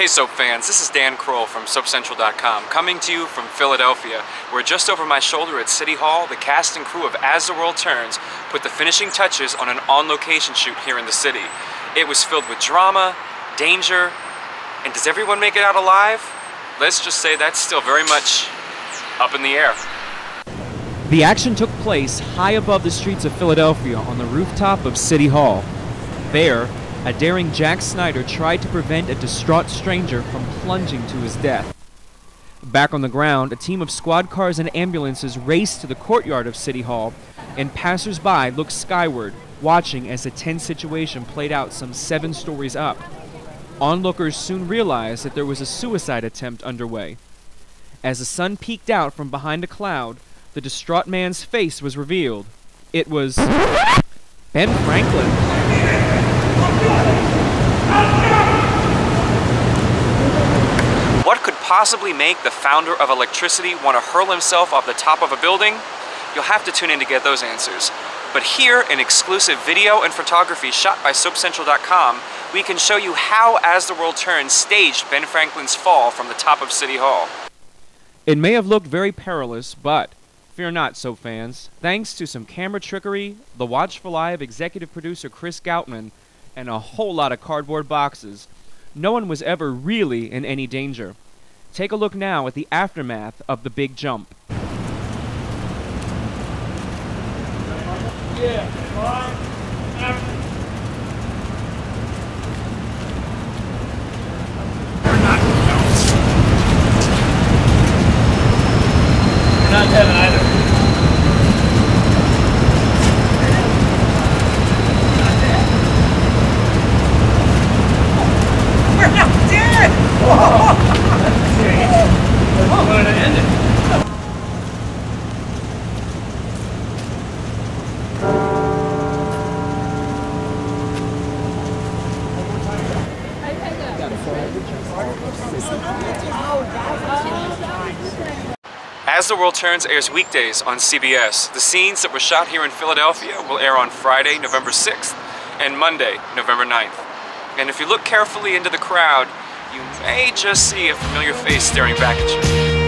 Hey Soap fans, this is Dan Kroll from SoapCentral.com, coming to you from Philadelphia, where just over my shoulder at City Hall, the cast and crew of As the World Turns put the finishing touches on an on-location shoot here in the city. It was filled with drama, danger, and does everyone make it out alive? Let's just say that's still very much up in the air. The action took place high above the streets of Philadelphia on the rooftop of City Hall. There, a daring Jack Snyder tried to prevent a distraught stranger from plunging to his death. Back on the ground, a team of squad cars and ambulances raced to the courtyard of City Hall, and passers-by looked skyward, watching as a tense situation played out some 7 stories up. Onlookers soon realized that there was a suicide attempt underway. As the sun peeked out from behind a cloud, the distraught man's face was revealed. It was Ben Franklin. What could possibly make the founder of electricity want to hurl himself off the top of a building? You'll have to tune in to get those answers. But here, in exclusive video and photography shot by SoapCentral.com, we can show you how As the World Turns staged Ben Franklin's fall from the top of City Hall. It may have looked very perilous, but fear not, Soap fans. Thanks to some camera trickery, the Watch for Live executive producer Chris Gautman, and a whole lot of cardboard boxes, no one was ever really in any danger. Take a look now at the aftermath of the big jump. We're not having either. As the World Turns airs weekdays on CBS. The scenes that were shot here in Philadelphia will air on Friday, November 6th, and Monday, November 9th. And if you look carefully into the crowd, you may just see a familiar face staring back at you.